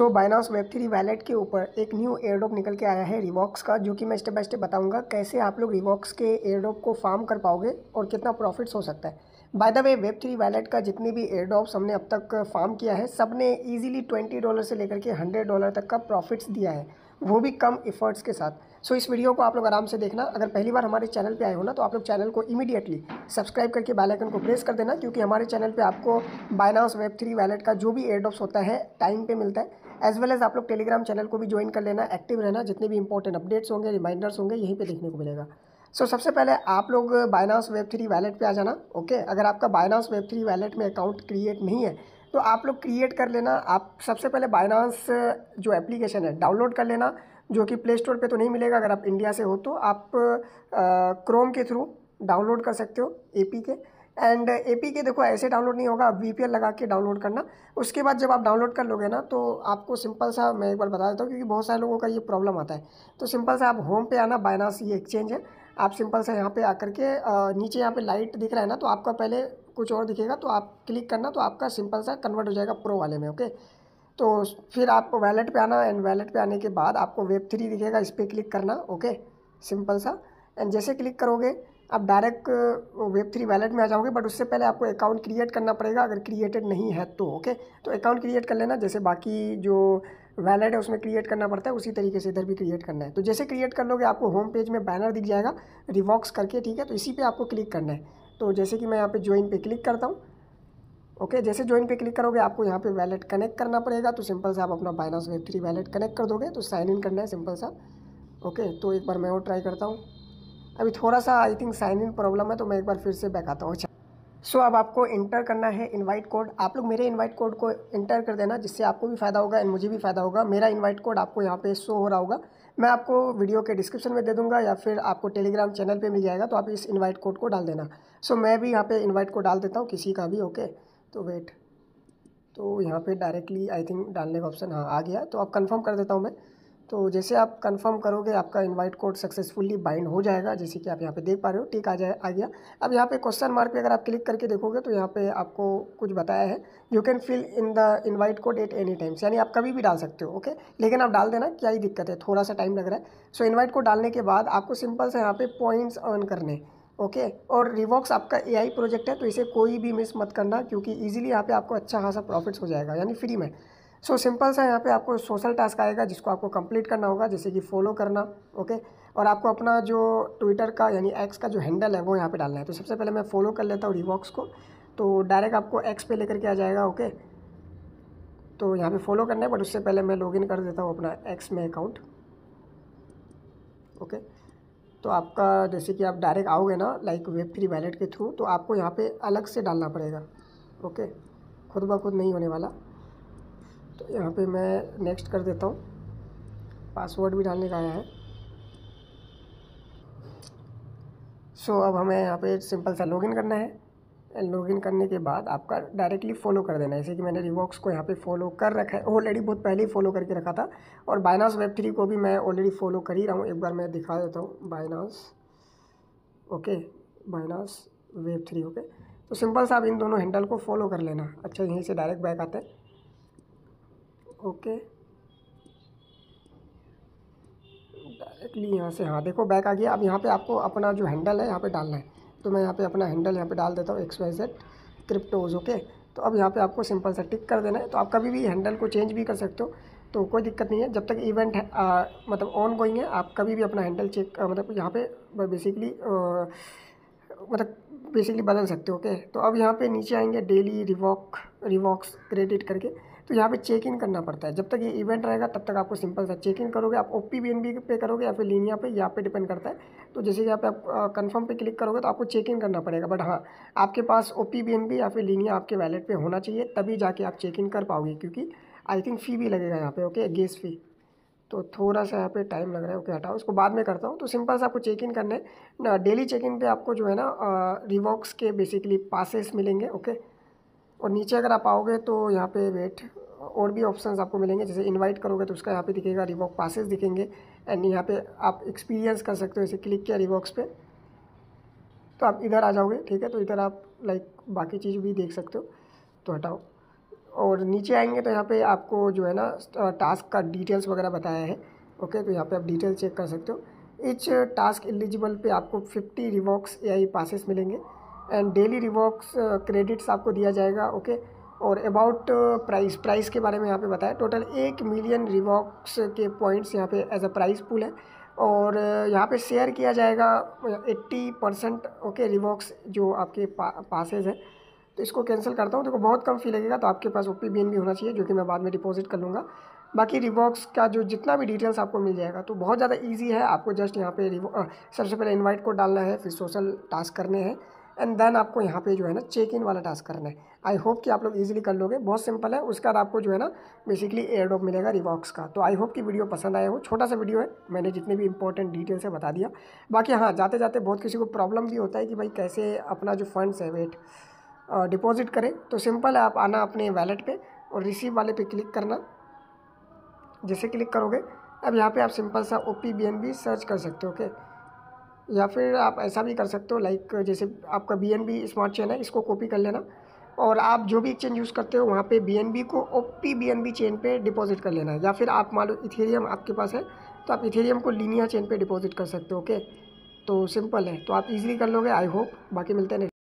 सो Binance वेब3 wallet के ऊपर एक न्यू एयरड्रॉप निकल के आया है रिवॉक्स का, जो कि मैं स्टेप बाय स्टेप बताऊंगा कैसे आप लोग रिवॉक्स के एयरड्रॉप को फार्म कर पाओगे और कितना प्रॉफिट्स हो सकता है। बाय द वे वेब3 वैलेट का जितने भी एयरड्रॉप्स हमने अब तक फार्म किया है, सब ने ईजिली $20 से लेकर के $100 तक का प्रॉफिट्स दिया है, वो भी कम एफर्ट्स के साथ। सो इस वीडियो को आप लोग आराम से देखना। अगर पहली बार हमारे चैनल पे आए हो ना, तो आप लोग चैनल को इमीडिएटली सब्सक्राइब करके बेल आइकन को प्रेस कर देना, क्योंकि हमारे चैनल पे आपको बाइनांस वेब3 वैलेट का जो भी एयरड्रॉप्स होता है टाइम पे मिलता है। एज वेल एज़ आप लोग टेलीग्राम चैनल को भी ज्वाइन कर लेना, एक्टिव रहना, जितने भी इंपॉर्टेंट अपडेट्स होंगे, रिमाइंडर्स होंगे, यहीं पर देखने को मिलेगा। सो सबसे पहले आप लोग बाइनांस वेब3 वैलेट पे आ जाना। ओके, अगर आपका बाइनांस वेब3 वैलेट में अकाउंट क्रिएट नहीं है तो आप लोग क्रिएट कर लेना। आप सबसे पहले बाइनांस जो एप्लीकेशन है डाउनलोड कर लेना, जो कि प्ले स्टोर पे तो नहीं मिलेगा। अगर आप इंडिया से हो तो आप क्रोम के थ्रू डाउनलोड कर सकते हो एपीके। एंड एपीके देखो ऐसे डाउनलोड नहीं होगा, आप वीपीएन लगा के डाउनलोड करना। उसके बाद जब आप डाउनलोड कर लोगे ना, तो आपको सिंपल सा मैं एक बार बता देता हूँ, क्योंकि बहुत सारे लोगों का ये प्रॉब्लम आता है। तो सिंपल सा आप होम पे आना, बाइनांस ये एक्सचेंज है, आप सिंपल सा यहाँ पे आकर के नीचे यहाँ पे लाइट दिख रहा है ना, तो आपका पहले कुछ और दिखेगा, तो आप क्लिक करना, तो आपका सिंपल सा कन्वर्ट हो जाएगा प्रो वाले में। ओके, तो फिर आपको वैलेट पे आना, एंड वैलेट पे आने के बाद आपको वेब3 दिखेगा, इस पर क्लिक करना। ओके, सिंपल सा, एंड जैसे क्लिक करोगे आप डायरेक्ट वेब3 वैलेट में आ जाओगे। बट उससे पहले आपको अकाउंट क्रिएट करना पड़ेगा, अगर क्रिएटेड नहीं है तो। ओके, तो अकाउंट क्रिएट कर लेना, जैसे बाकी जो वैलेट है उसमें क्रिएट करना पड़ता है, उसी तरीके से इधर भी क्रिएट करना है। तो जैसे क्रिएट कर लोगे आपको होम पेज में बैनर दिख जाएगा रिवॉक्स करके, ठीक है, तो इसी पे आपको क्लिक करना है। तो जैसे कि मैं यहाँ पे ज्वाइन पे क्लिक करता हूँ। ओके, जैसे ज्वाइन पे क्लिक करोगे आपको यहाँ पे वैलेट कनेक्ट करना पड़ेगा, तो सिंपल सा आप अपना बाइनांस वेब3 वैलेट कनेक्ट कर दोगे, तो साइन इन करना है सिंपल सा। ओके, तो एक बार मैं और ट्राई करता हूँ, अभी थोड़ा सा I think sign in problem है, तो मैं एक बार फिर से बैक आता हूँ। सो अब आपको इंटर करना है इनवाइट कोड। आप लोग मेरे इनवाइट कोड को इंटर कर देना, जिससे आपको भी फ़ायदा होगा एंड मुझे भी फ़ायदा होगा। मेरा इनवाइट कोड आपको यहाँ पे शो हो रहा होगा, मैं आपको वीडियो के डिस्क्रिप्शन में दे दूंगा, या फिर आपको टेलीग्राम चैनल पे मिल जाएगा, तो आप इस इनवाइट कोड को डाल देना। सो मैं भी यहाँ पे इन्वाइट कोड डाल देता हूँ, किसी का भी। ओके, तो वेट, तो यहाँ पर डायरेक्टली आई थिंक डालने का ऑप्शन हाँ आ गया, तो आप कन्फर्म कर देता हूँ मैं। तो जैसे आप कंफर्म करोगे आपका इनवाइट कोड सक्सेसफुली बाइंड हो जाएगा, जैसे कि आप यहाँ पे देख पा रहे हो, ठीक आ गया। अब यहाँ पे क्वेश्चन मार्क पे अगर आप क्लिक करके देखोगे तो यहाँ पे आपको कुछ बताया है, you can fill in the invite code at any times, यानी आप कभी भी डाल सकते हो। ओके, लेकिन आप डाल देना, क्या ही दिक्कत है, थोड़ा सा टाइम लग रहा है। सो इन्वाइट कोड डालने के बाद आपको सिंपल से यहाँ पर पॉइंट्स अर्न करने। ओके, और रिवॉक्स आपका एआई प्रोजेक्ट है, तो इसे कोई भी मिस मत करना, क्योंकि ईजिली यहाँ पर आपको अच्छा खासा प्रॉफिट्स हो जाएगा, यानी फ्री में। सो सिंपल सा यहाँ पे आपको सोशल टास्क आएगा, जिसको आपको कंप्लीट करना होगा, जैसे कि फॉलो करना। ओके, और आपको अपना जो ट्विटर का यानी एक्स का जो हैंडल है वो यहाँ पे डालना है। तो सबसे पहले मैं फॉलो कर लेता हूँ रिवॉक्स को, तो डायरेक्ट आपको एक्स पे लेकर के आ जाएगा। ओके, तो यहाँ पे फॉलो करना है, बट उससे पहले मैं लॉगिन कर देता हूँ अपना एक्स में अकाउंट। ओके, तो आपका जैसे कि आप डायरेक्ट आओगे ना लाइक वेब3 वैलेट के थ्रू, तो आपको यहाँ पर अलग से डालना पड़ेगा। ओके, खुद ब खुद नहीं होने वाला, तो यहाँ पे मैं नेक्स्ट कर देता हूँ, पासवर्ड भी डालने का आया है। सो अब हमें यहाँ पे सिंपल सा लॉगिन करना है, एंड लॉगिन करने के बाद आपका डायरेक्टली फॉलो कर देना है, जैसे कि मैंने रिवॉक्स को यहाँ पे फॉलो कर रखा है ऑलरेडी, बहुत पहले ही फॉलो करके रखा था, और बाइनांस वेब3 को भी मैं ऑलरेडी फॉलो कर ही रहा हूँ। एक बार मैं दिखा देता हूँ, बाइनांस, ओके, बाइनांस वेब3। ओके, तो सिंपल सा आप इन दोनों हैंडल को फॉलो कर लेना। अच्छा, यहीं से डायरेक्ट बैक आते हैं। ओके, डायरेक्टली यहाँ से, हाँ देखो बैक आ गया। अब यहाँ पे आपको अपना जो हैंडल है यहाँ पे डालना है, तो मैं यहाँ पे अपना हैंडल यहाँ पे डाल देता हूँ, XYZ क्रिप्टोज़। ओके, तो अब यहाँ पे आपको सिंपल सा टिक कर देना है। तो आप कभी भी हैंडल को चेंज भी कर सकते हो, तो कोई दिक्कत नहीं है, जब तक इवेंट मतलब ऑन गोइंग है आप कभी भी अपना हैंडल चेक मतलब यहाँ पर बेसिकली बदल सकते हो। ओके, तो अब यहाँ पे नीचे आएंगे डेली रिवॉक्स क्रेडिट करके, तो यहाँ पे चेक इन करना पड़ता है। जब तक ये इवेंट रहेगा तब तक आपको सिंपल सा चेक इन करोगे, आप OPBnB पे करोगे या फिर लीनिया पे, यहाँ पे डिपेंड करता है। तो जैसे कि यहाँ पे आप कन्फर्म पे क्लिक करोगे तो आपको चेक इन करना पड़ेगा, बट हाँ आपके पास OPBnB या फिर लीनिया आपके वैलेट पर होना चाहिए, तभी जाके आप चेक इन कर पाओगे, क्योंकि आई थिंक फ़ी भी लगेगा यहाँ पर। ओके, गेस फ़ी, तो थोड़ा सा यहाँ पे टाइम लग रहा है। ओके, हटाओ, उसको बाद में करता हूँ। तो सिंपल सा आपको चेक इन करना है ना, डेली चेक इन पे आपको जो है ना रिवॉक्स के बेसिकली पासेस मिलेंगे। ओके, और नीचे अगर आप आओगे तो यहाँ पे वेट, और भी ऑप्शंस आपको मिलेंगे, जैसे इनवाइट करोगे तो उसका यहाँ पे दिखेगा रिवॉक पासेस दिखेंगे, एंड यहाँ पर आप एक्सपीरियंस कर सकते हो। जैसे क्लिक किया रिवॉक्स पर तो आप इधर आ जाओगे, ठीक है, तो इधर आप लाइक बाकी चीज़ भी देख सकते हो। तो हटाओ, और नीचे आएंगे तो यहाँ पे आपको जो है ना टास्क का डिटेल्स वगैरह बताया है। ओके, तो यहाँ पे आप डिटेल चेक कर सकते हो। इच टास्क एलिजिबल पे आपको 50 रिवॉक्स एआई पासेस मिलेंगे एंड डेली रिवॉक्स क्रेडिट्स आपको दिया जाएगा। ओके, और अबाउट प्राइस के बारे में यहाँ पे बताया। टोटल 1 मिलियन रिवॉक्स के पॉइंट्स यहाँ पे एज अ प्राइस पूल है और यहाँ पे शेयर किया जाएगा 80%। ओके, रिवॉक्स जो आपके पासेज हैं, तो इसको कैंसिल करता हूँ। देखो बहुत कम फी लगेगा, तो आपके पास OPBnB होना चाहिए जो कि मैं बाद में डिपॉजिट कर लूँगा। बाकी रिवॉक्स का जो जितना भी डिटेल्स आपको मिल जाएगा, तो बहुत ज़्यादा इजी है। आपको जस्ट यहाँ पे सबसे पहले इनवाइट कोड डालना है, फिर सोशल टास्क करने हैं एंड देन आपको यहाँ पे जो है ना चेक इन वाला टास्क करना है। आई होप कि आप लोग ईजिली कर लोगे, बहुत सिंपल है। उसके बाद आपको जो है ना बेसिकली एयरड्रॉप मिलेगा रिवॉक्स का। तो आई होप कि वीडियो पसंद आया हो। छोटा सा वीडियो है, मैंने जितने भी इंपॉर्टेंट डिटेल्स है बता दिया। बाकी हाँ, जाते जाते बहुत किसी को प्रॉब्लम भी होता है कि भाई कैसे अपना जो फंड्स है वेट डिपॉजिट करें, तो सिंपल है, आप आना अपने वैलेट पे और रिसीव वाले पे क्लिक करना। जैसे क्लिक करोगे अब यहाँ पे आप सिंपल सा OPBnB सर्च कर सकते हो। ओके, या फिर आप ऐसा भी कर सकते हो लाइक जैसे आपका BNB स्मार्ट चेन है, इसको कॉपी कर लेना और आप जो भी एक्सचेंज यूज़ करते हो वहाँ पे BNB को OPBnB चेन पे डिपॉजिट कर लेना है। या फिर आप मान लो इथेरियम आपके पास है तो आप इथेरियम को लीनिया चेन पर डिपॉजिट कर सकते हो। ओके, तो सिंपल है, तो आप ईजिली कर लोगे आई होप। बाकी मिलते हैं।